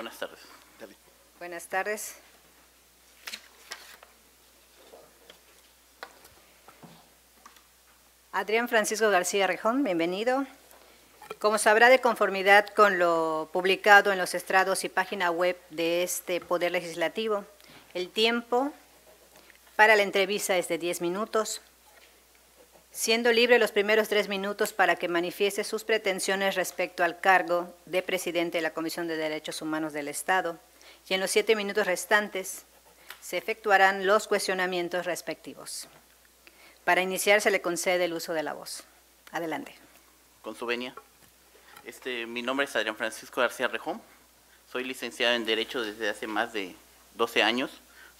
Buenas tardes. Dale. Buenas tardes. Adrián Francisco García Rejón, bienvenido. Como sabrá, de conformidad con lo publicado en los estrados y página web de este Poder Legislativo, el tiempo para la entrevista es de 10 minutos, siendo libre los primeros 3 minutos para que manifieste sus pretensiones respecto al cargo de presidente de la Comisión de Derechos Humanos del Estado, y en los 7 minutos restantes se efectuarán los cuestionamientos respectivos. Para iniciar, se le concede el uso de la voz. Adelante. Con su venia. Mi nombre es Adrián Francisco García Rejón. Soy licenciado en Derecho desde hace más de 12 años.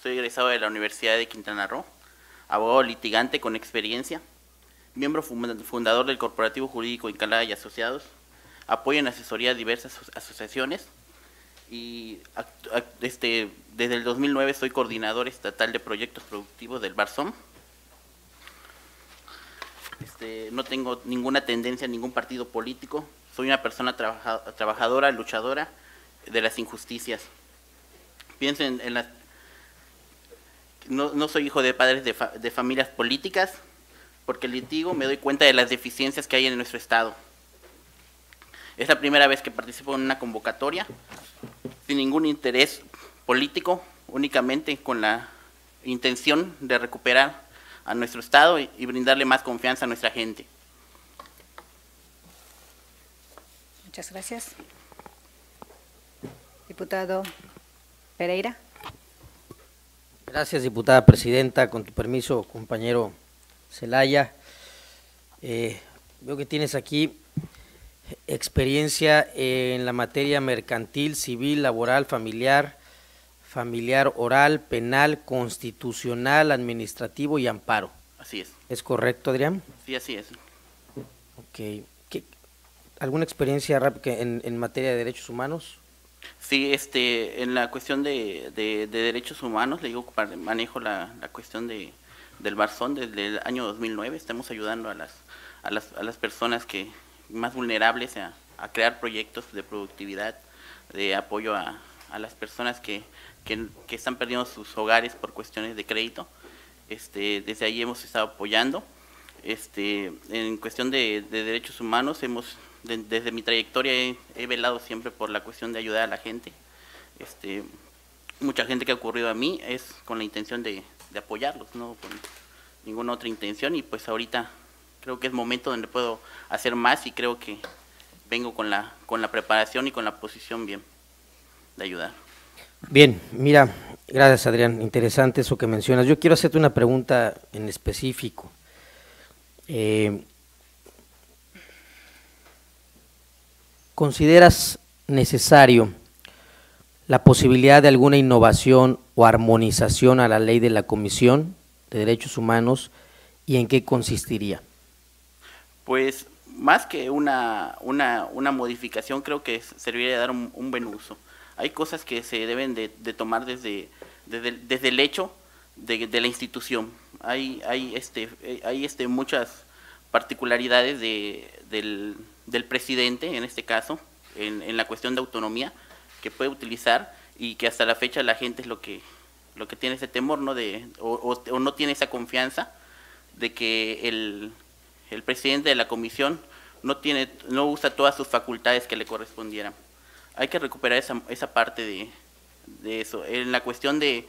Soy egresado de la Universidad de Quintana Roo, abogado litigante con experiencia, miembro fundador del Corporativo Jurídico Incalada y Asociados, apoyo en asesoría a diversas asociaciones y desde el 2009 soy coordinador estatal de proyectos productivos del Barzón. No tengo ninguna tendencia a ningún partido político. Soy una persona trabajadora, luchadora de las injusticias. Pienso en las... No soy hijo de padres de familias políticas, porque litigo, me doy cuenta de las deficiencias que hay en nuestro Estado. Es la primera vez que participo en una convocatoria, sin ningún interés político, únicamente con la intención de recuperar a nuestro Estado y brindarle más confianza a nuestra gente. Muchas gracias. Diputado Pereira. Gracias, diputada presidenta. Con tu permiso, compañero Zelaya. Veo que tienes aquí experiencia en la materia mercantil, civil, laboral, familiar, oral, penal, constitucional, administrativo y amparo. Así es. ¿Es correcto, Adrián? Sí, así es. Ok. ¿Alguna experiencia rápida en materia de derechos humanos? Sí, en la cuestión de derechos humanos, le digo, manejo la cuestión del Barzón desde el año 2009. Estamos ayudando a las personas que más vulnerables a crear proyectos de productividad, de apoyo a las personas que están perdiendo sus hogares por cuestiones de crédito. Desde ahí hemos estado apoyando. En cuestión de derechos humanos, desde mi trayectoria he velado siempre por la cuestión de ayudar a la gente. Mucha gente que ha ocurrido a mí es con la intención de apoyarlos, no con ninguna otra intención, y pues ahorita creo que es momento donde puedo hacer más y creo que vengo con la preparación y con la posición bien de ayudar. Bien, mira, gracias Adrián, interesante eso que mencionas. Yo quiero hacerte una pregunta en específico. ¿Consideras necesario la posibilidad de alguna innovación o armonización a la ley de la Comisión de Derechos Humanos y en qué consistiría? Pues más que una modificación, creo que serviría de dar un buen uso. Hay cosas que se deben de tomar desde el hecho de la institución. Hay muchas particularidades del presidente, en este caso, en la cuestión de autonomía, que puede utilizar y que hasta la fecha la gente es lo que tiene ese temor, ¿no? O no tiene esa confianza de que el presidente de la comisión no usa todas sus facultades que le correspondieran. Hay que recuperar esa parte de eso. En la cuestión de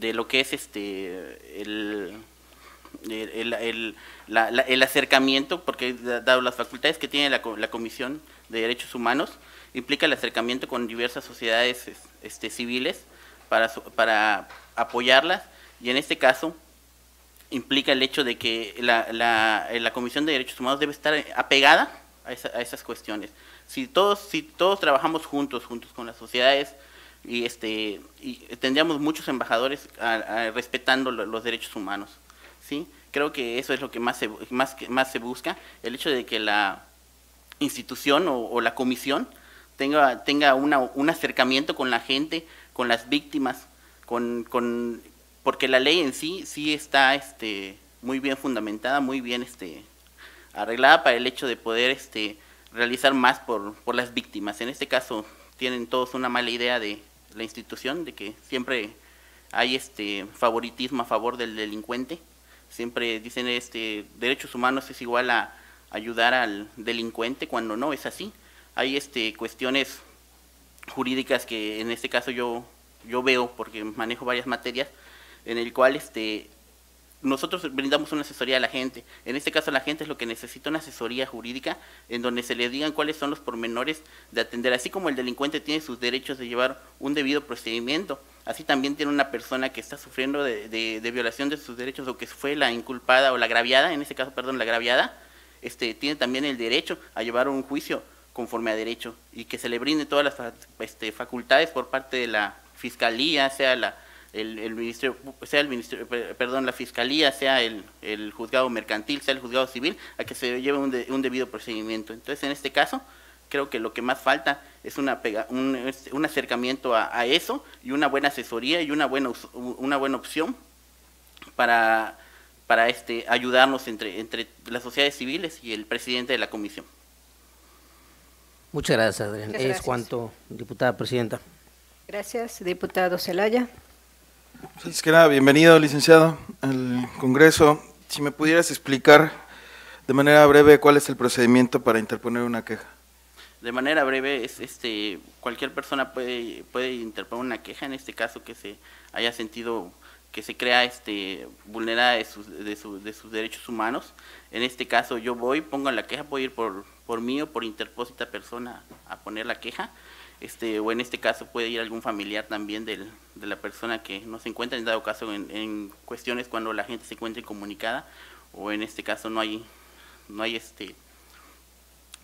lo que es el acercamiento, porque dado las facultades que tiene la Comisión de Derechos Humanos, implica el acercamiento con diversas sociedades civiles para apoyarlas, y en este caso implica el hecho de que la Comisión de Derechos Humanos debe estar apegada a esas cuestiones. Si todos trabajamos juntos con las sociedades, y tendríamos muchos embajadores respetando los derechos humanos, ¿sí? Creo que eso es lo que más se busca, el hecho de que la institución o la comisión tenga un acercamiento con la gente, con las víctimas, porque la ley en sí está muy bien fundamentada, muy bien arreglada para el hecho de poder realizar más por las víctimas. En este caso tienen todos una mala idea de la institución, de que siempre hay favoritismo a favor del delincuente. Siempre dicen derechos humanos es igual a ayudar al delincuente, cuando no es así. Hay cuestiones jurídicas que en este caso yo veo, porque manejo varias materias, en el cual nosotros brindamos una asesoría a la gente. En este caso la gente es lo que necesita, una asesoría jurídica en donde se le digan cuáles son los pormenores de atender. Así como el delincuente tiene sus derechos de llevar un debido procedimiento, así también tiene una persona que está sufriendo de violación de sus derechos, o que fue la inculpada o la agraviada, en este caso, perdón, la agraviada, tiene también el derecho a llevar un juicio conforme a derecho, y que se le brinde todas las facultades por parte de la Fiscalía, sea la Fiscalía, sea el juzgado mercantil, sea el juzgado civil, a que se lleve un debido procedimiento. Entonces, en este caso, creo que lo que más falta es un acercamiento a eso, y una buena asesoría y una buena opción para ayudarnos entre las sociedades civiles y el presidente de la comisión. Muchas gracias, Adrián. Muchas gracias. Es cuanto, diputada presidenta. Gracias, diputado Celaya. Antes que nada, bienvenido, licenciado, al Congreso. Si me pudieras explicar de manera breve cuál es el procedimiento para interponer una queja. De manera breve, es cualquier persona puede interponer una queja, en este caso que se haya sentido que se crea vulnerada de sus derechos humanos. En este caso yo voy, pongo la queja, puedo ir por mí o por interpósita persona a poner la queja, o en este caso puede ir algún familiar también de la persona que no se encuentra, en dado caso en cuestiones cuando la gente se encuentra incomunicada, o en este caso no hay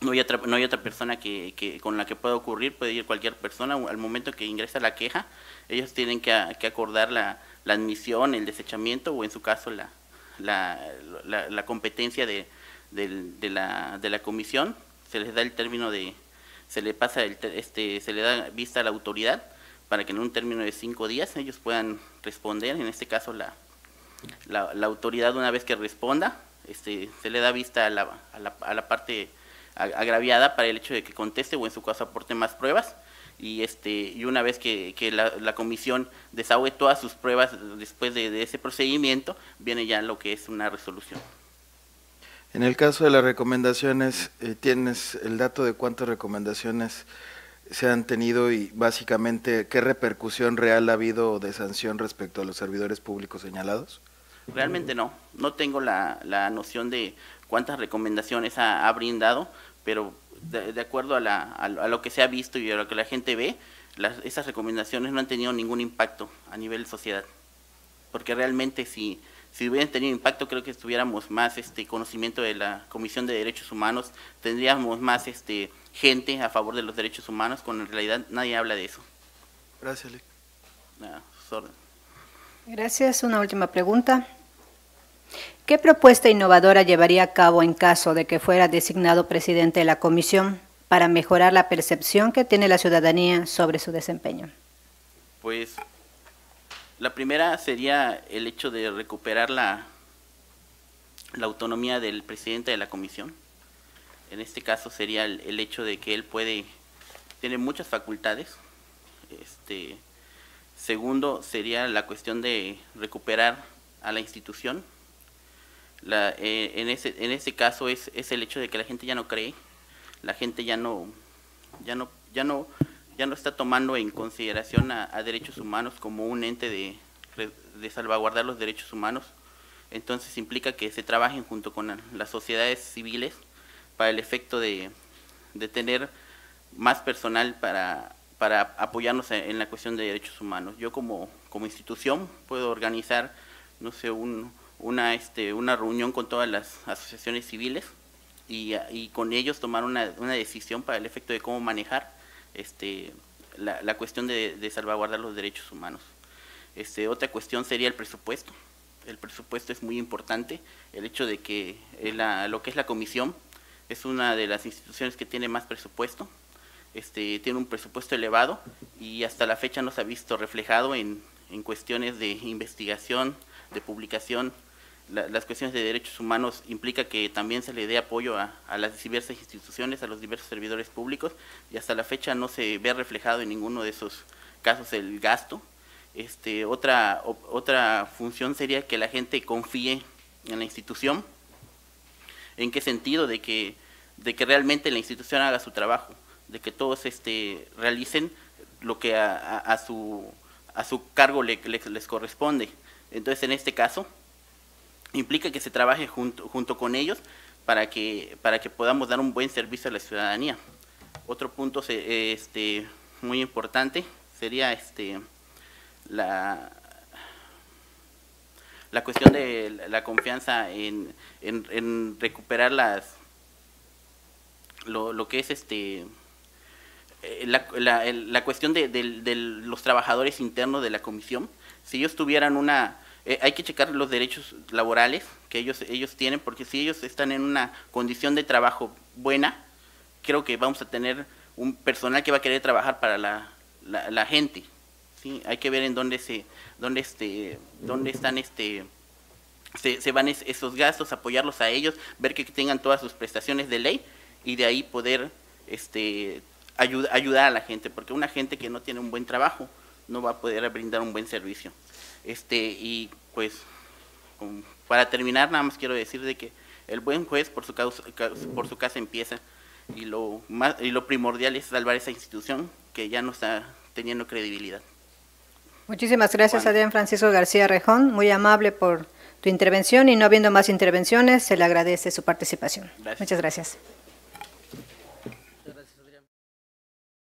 otra persona con la que pueda ocurrir, puede ir cualquier persona. Al momento que ingresa la queja, ellos tienen que acordar la admisión, el desechamiento, o en su caso la competencia de la comisión. Se les da el término se le da vista a la autoridad para que en un término de 5 días ellos puedan responder. En este caso la autoridad, una vez que responda, se le da vista a la parte agraviada para el hecho de que conteste, o en su caso aporte más pruebas, y una vez que la comisión desahogue todas sus pruebas después de ese procedimiento, viene ya lo que es una resolución. En el caso de las recomendaciones, ¿tienes el dato de cuántas recomendaciones se han tenido y básicamente qué repercusión real ha habido de sanción respecto a los servidores públicos señalados? Realmente no tengo la noción de cuántas recomendaciones ha brindado, pero de acuerdo a lo que se ha visto y a lo que la gente ve, esas recomendaciones no han tenido ningún impacto a nivel sociedad, porque realmente si hubieran tenido impacto, creo que tuviéramos más conocimiento de la Comisión de Derechos Humanos, tendríamos más gente a favor de los derechos humanos, cuando en realidad nadie habla de eso. Gracias, Lic. Gracias. Una última pregunta. ¿Qué propuesta innovadora llevaría a cabo en caso de que fuera designado presidente de la comisión para mejorar la percepción que tiene la ciudadanía sobre su desempeño? Pues la primera sería el hecho de recuperar la autonomía del presidente de la comisión. En este caso sería el hecho de que él tiene muchas facultades. Segundo sería la cuestión de recuperar a la institución. En ese caso es el hecho de que la gente ya no cree, la gente ya no está tomando en consideración a derechos humanos como un ente de salvaguardar los derechos humanos. Entonces implica que se trabajen junto con las sociedades civiles para el efecto de tener más personal para apoyarnos en la cuestión de derechos humanos. Yo como institución puedo organizar, no sé, una reunión con todas las asociaciones civiles y con ellos tomar una decisión para el efecto de cómo manejar la cuestión de salvaguardar los derechos humanos. Otra cuestión sería el presupuesto. El presupuesto es muy importante. El hecho de que lo que es la comisión es una de las instituciones que tiene más presupuesto. Tiene un presupuesto elevado y hasta la fecha no se ha visto reflejado en cuestiones de investigación, de publicación, las cuestiones de derechos humanos implica que también se le dé apoyo a las diversas instituciones, a los diversos servidores públicos, y hasta la fecha no se ve reflejado en ninguno de esos casos el gasto. Otra función sería que la gente confíe en la institución. ¿En qué sentido? De que realmente la institución haga su trabajo, de que todos realicen lo que a su cargo les corresponde. Entonces, en este caso, implica que se trabaje junto con ellos para que podamos dar un buen servicio a la ciudadanía. Otro punto muy importante sería la cuestión de la confianza en recuperar lo que es la cuestión de los trabajadores internos de la comisión. Si ellos tuvieran hay que checar los derechos laborales que ellos tienen, porque si ellos están en una condición de trabajo buena, creo que vamos a tener un personal que va a querer trabajar para la gente. Sí, hay que ver en dónde se van esos gastos, apoyarlos a ellos, ver que tengan todas sus prestaciones de ley, y de ahí poder ayudar a la gente, porque una gente que no tiene un buen trabajo no va a poder brindar un buen servicio. Y pues, para terminar, nada más quiero decir de que el buen juez por su casa empieza, y lo primordial es salvar esa institución que ya no está teniendo credibilidad. Muchísimas gracias, Adrián Francisco García Rejón, muy amable por tu intervención, y no habiendo más intervenciones, se le agradece su participación. Gracias. Muchas gracias.